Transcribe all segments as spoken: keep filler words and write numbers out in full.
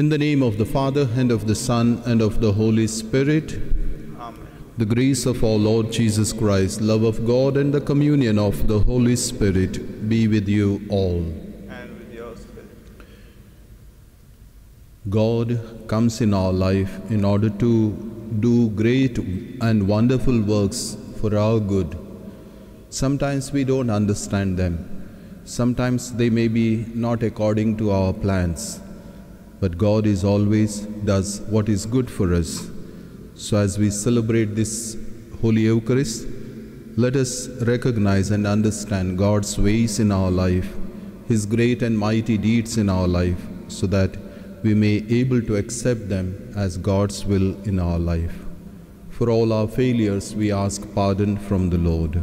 In the name of the Father, and of the Son, and of the Holy Spirit. Amen. The grace of our Lord Jesus Christ, love of God, and the communion of the Holy Spirit be with you all. And with your spirit. God comes in our life in order to do great and wonderful works for our good. Sometimes we don't understand them. Sometimes they may be not according to our plans. But God is always does what is good for us. So as we celebrate this Holy Eucharist, let us recognize and understand God's ways in our life, His great and mighty deeds in our life, so that we may be able to accept them as God's will in our life. For all our failures, we ask pardon from the Lord.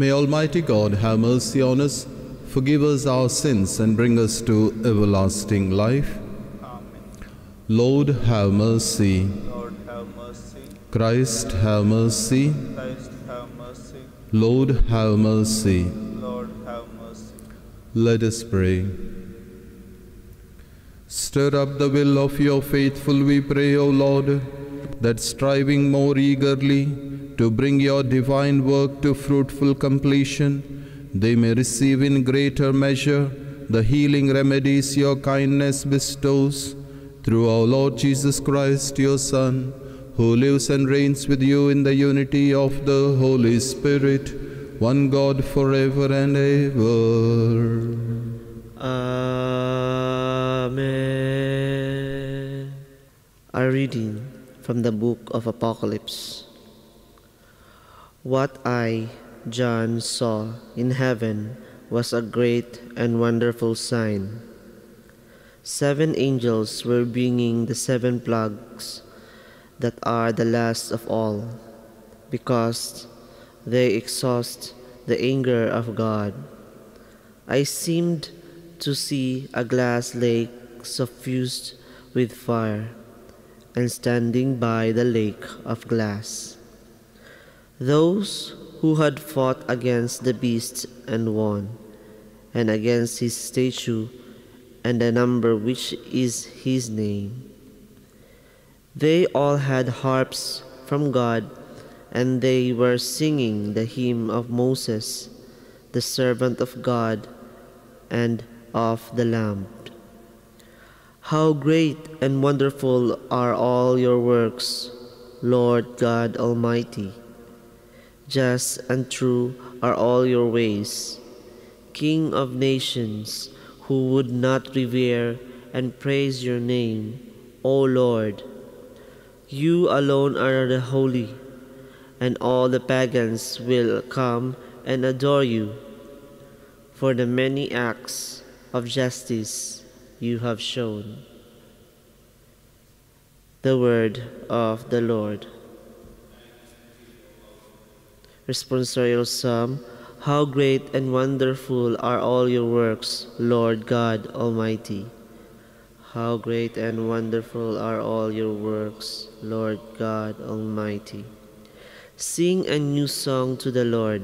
May Almighty God have mercy on us, forgive us our sins, and bring us to everlasting life. Amen. Lord, have mercy. Lord, have mercy. Christ, have mercy. Christ, have mercy. Lord, have mercy. Lord, have mercy. Let us pray. Stir up the will of your faithful, we pray, O Lord, that striving more eagerly to bring your divine work to fruitful completion, they may receive in greater measure the healing remedies your kindness bestows. Through our Lord Jesus Christ, your Son, who lives and reigns with you in the unity of the Holy Spirit, one God forever and ever. Amen. A reading from the book of Apocalypse. What I, John, saw in heaven was a great and wonderful sign. Seven angels were bringing the seven plagues that are the last of all, because they exhaust the anger of God. I seemed to see a glass lake suffused with fire, and standing by the lake of glass, those who had fought against the beast and won, and against his statue and the number which is his name. They all had harps from God, and they were singing the hymn of Moses, the servant of God and of the Lamb. How great and wonderful are all your works, Lord God Almighty! Just and true are all your ways, King of nations, who would not revere and praise your name, O Lord. You alone are the holy, and all the pagans will come and adore you, for the many acts of justice you have shown. The word of the Lord. Responsorial Psalm. How great and wonderful are all your works, Lord God Almighty. How great and wonderful are all your works, Lord God Almighty. Sing a new song to the Lord,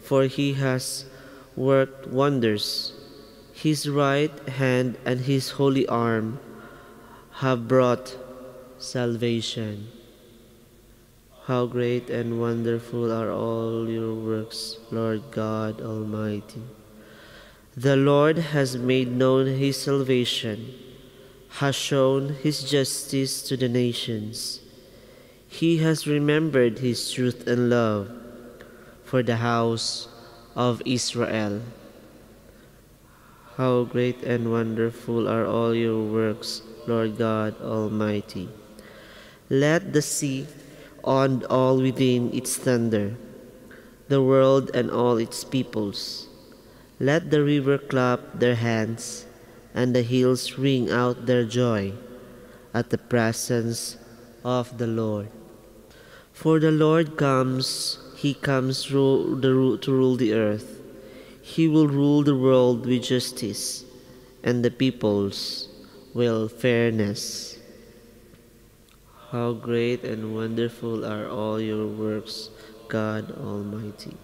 for he has worked wonders. His right hand and his holy arm have brought salvation. How great and wonderful are all your works, Lord God Almighty. The Lord has made known his salvation, has shown his justice to the nations. He has remembered his truth and love for the house of Israel. How great and wonderful are all your works, Lord God Almighty. Let the sea and all within its thunder, the world and all its peoples. Let the river clap their hands, and the hills ring out their joy at the presence of the Lord. For the Lord comes, he comes to rule the earth. He will rule the world with justice, and the peoples with fairness. How great and wonderful are all your works, God Almighty.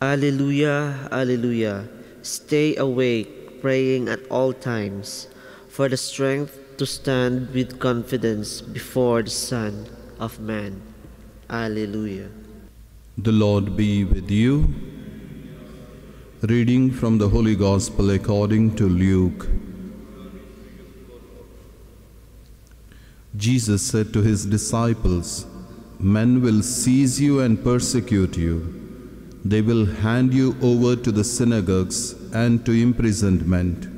Alleluia, alleluia. Stay awake, praying at all times, for the strength to stand with confidence before the Son of Man. Alleluia. The Lord be with you. Reading from the Holy Gospel according to Luke. Jesus said to his disciples, "Men will seize you and persecute you. They will hand you over to the synagogues and to imprisonment,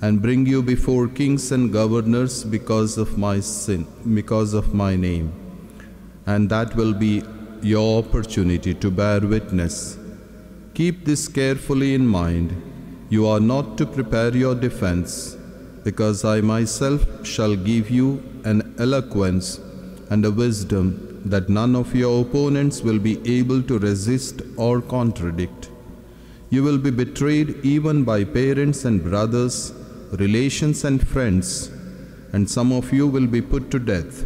and bring you before kings and governors because of my sin, because of my name. And that will be your opportunity to bear witness. Keep this carefully in mind. You are not to prepare your defense, because I myself shall give you an eloquence and a wisdom that none of your opponents will be able to resist or contradict. You will be betrayed even by parents and brothers, relations and friends, and some of you will be put to death.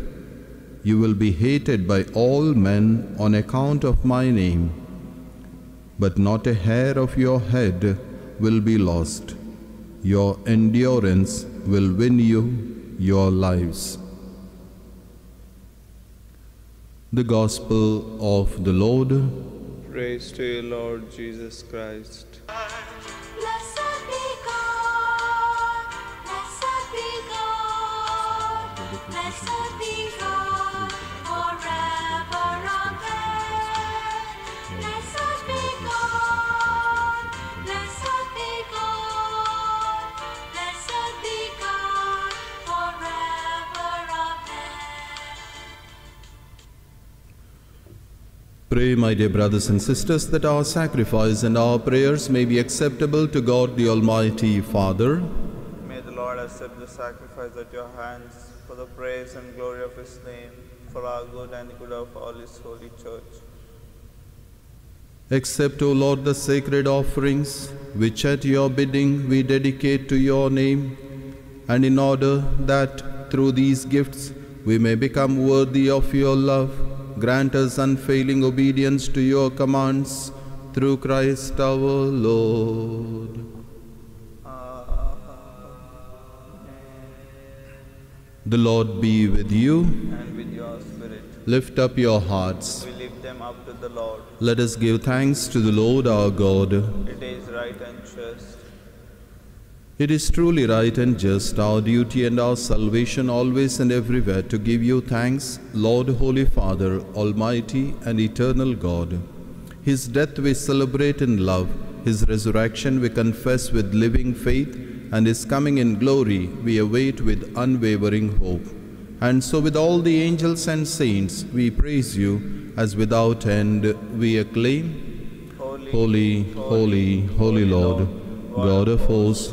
You will be hated by all men on account of my name, but not a hair of your head will be lost. Your endurance will win you your lives." The Gospel of the Lord. Praise to you, Lord Jesus Christ. Blessed be God, blessed be God, blessed be God, forever amen. Blessed be God, blessed be God, blessed be God, forever amen. Pray, my dear brothers and sisters, that our sacrifice and our prayers may be acceptable to God the Almighty Father. May the Lord accept the sacrifice at your hands for the praise and glory of his name, for our good and the good of all his holy church. Accept, O Lord, the sacred offerings which at your bidding we dedicate to your name, and in order that through these gifts we may become worthy of your love, grant us unfailing obedience to your commands, through Christ our Lord. Amen. The Lord be with you. And with your spirit. Lift up your hearts. We lift them up to the Lord. Let us give thanks to the Lord our God. It is right and just. It is truly right and just, our duty and our salvation, always and everywhere, to give you thanks, Lord, Holy Father, Almighty and eternal God. His death we celebrate in love, his resurrection we confess with living faith, and his coming in glory we await with unwavering hope. And so with all the angels and saints we praise you, as without end we acclaim, Holy, holy, holy, holy Lord, God of hosts.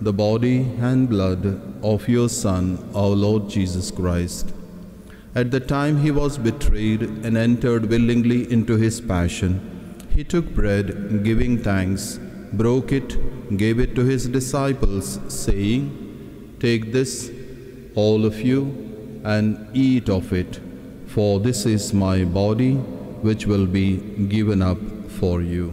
the body and blood of your Son, our Lord Jesus Christ. At the time he was betrayed and entered willingly into his passion, he took bread, giving thanks, broke it, gave it to his disciples, saying, "Take this, all of you, and eat of it, for this is my body, which will be given up for you."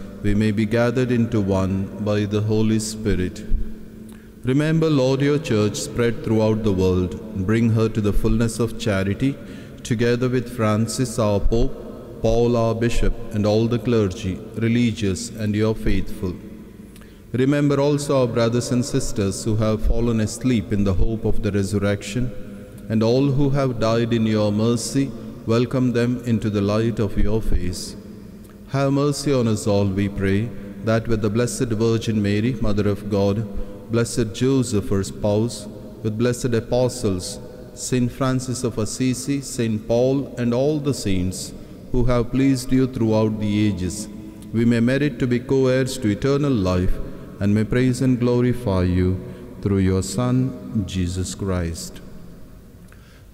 we may be gathered into one by the Holy Spirit. Remember, Lord, your church spread throughout the world. Bring her to the fullness of charity, together with Francis our Pope, Paul our Bishop, and all the clergy, religious, and your faithful. Remember also our brothers and sisters who have fallen asleep in the hope of the resurrection, and all who have died in your mercy. Welcome them into the light of your face. Have mercy on us all, we pray, that with the Blessed Virgin Mary, Mother of God, Blessed Joseph, her spouse, with blessed apostles, Saint Francis of Assisi, Saint Paul, and all the saints who have pleased you throughout the ages, we may merit to be co-heirs to eternal life and may praise and glorify you through your Son, Jesus Christ.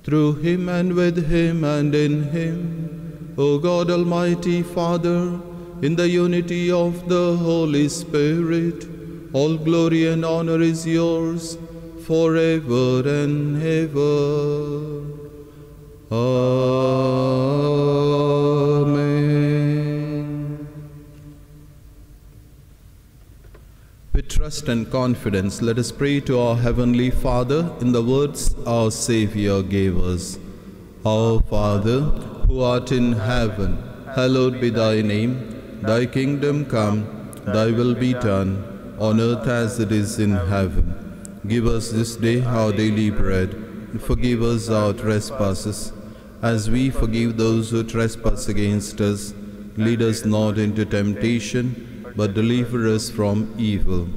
Through him and with him and in him, O God, Almighty Father, in the unity of the Holy Spirit, all glory and honor is yours forever and ever. Amen. With trust and confidence, let us pray to our Heavenly Father in the words our Savior gave us. Our Father, who art in heaven, hallowed be thy name. Thy kingdom come, thy will be done, on earth as it is in heaven. Give us this day our daily bread, and forgive us our trespasses, as we forgive those who trespass against us. Lead us not into temptation, but deliver us from evil.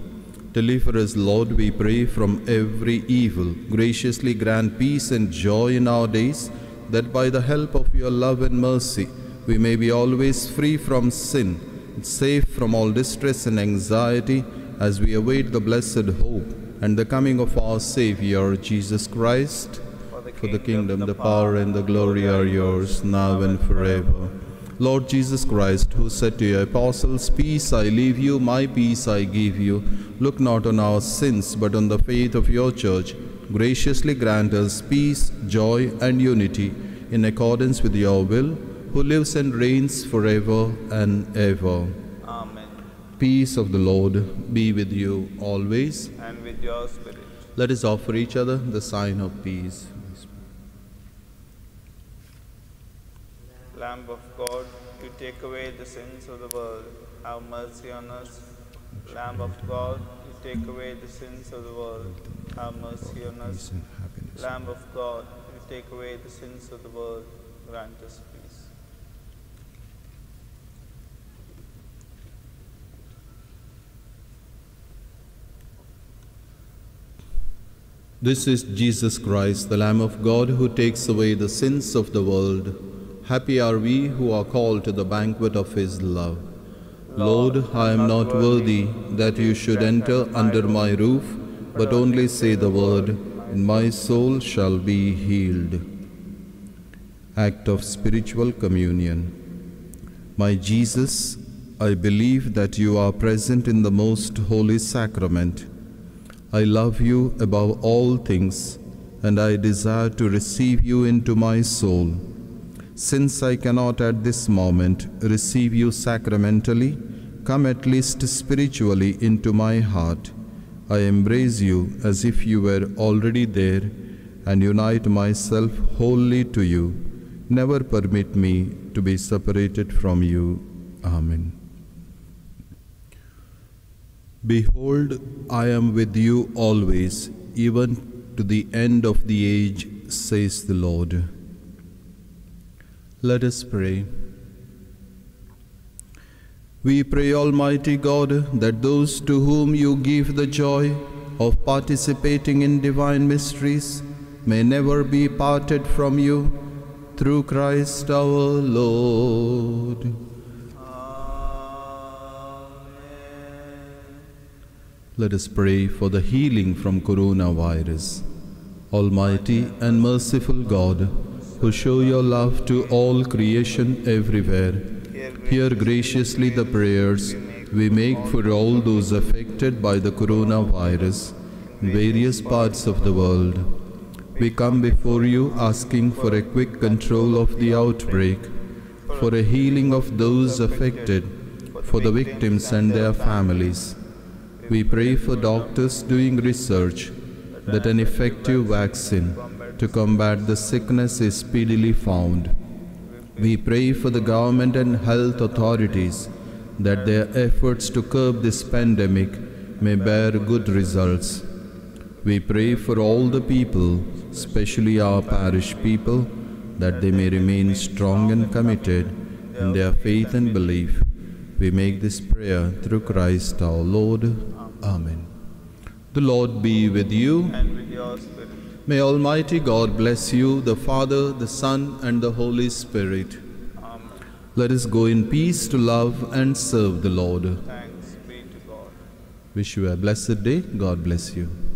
Deliver us, Lord, we pray, from every evil. Graciously grant peace and joy in our days, that by the help of your love and mercy, we may be always free from sin, safe from all distress and anxiety, as we await the blessed hope and the coming of our Savior, Jesus Christ. For the kingdom, the power, and the glory are yours, now and forever. Lord Jesus Christ, who said to your apostles, "Peace I leave you, my peace I give you," look not on our sins, but on the faith of your church. Graciously grant us peace, joy, and unity in accordance with your will, who lives and reigns forever and ever. Amen. Peace of the Lord be with you always. And with your spirit. Let us offer each other the sign of peace. Lamb of God, you take away the sins of the world, have mercy on us. Lamb of God, you take away the sins of the world, have mercy on us. Lamb of God, you take away the sins of the world, grant us peace. This is Jesus Christ, the Lamb of God, who takes away the sins of the world. Happy are we who are called to the banquet of his love. Lord, I am not worthy that you should enter under my roof, but only say the word, and my soul shall be healed. Act of spiritual communion. My Jesus, I believe that you are present in the most holy sacrament. I love you above all things, and I desire to receive you into my soul. Since I cannot at this moment receive you sacramentally, come at least spiritually into my heart. I embrace you as if you were already there and unite myself wholly to you. Never permit me to be separated from you. Amen. Behold, I am with you always, even to the end of the age, says the Lord. Let us pray. We pray, Almighty God, that those to whom you give the joy of participating in divine mysteries may never be parted from you, through Christ our Lord. Amen. Let us pray for the healing from coronavirus. Almighty and merciful God, who show your love to all creation everywhere, hear graciously the prayers we make for all those affected by the coronavirus in various parts of the world. We come before you asking for a quick control of the outbreak, for a healing of those affected, for the victims and their families. We pray for doctors doing research, that an effective vaccine to combat the sickness is speedily found. We pray for the government and health authorities, that their efforts to curb this pandemic may bear good results. We pray for all the people, especially our parish people, that they may remain strong and committed in their faith and belief. We make this prayer through Christ our Lord. Amen. The Lord be with you. And with your spirit. May Almighty God bless you, the Father, the Son, and the Holy Spirit. Amen. Let us go in peace to love and serve the Lord. Thanks be to God. Wish you a blessed day. God bless you.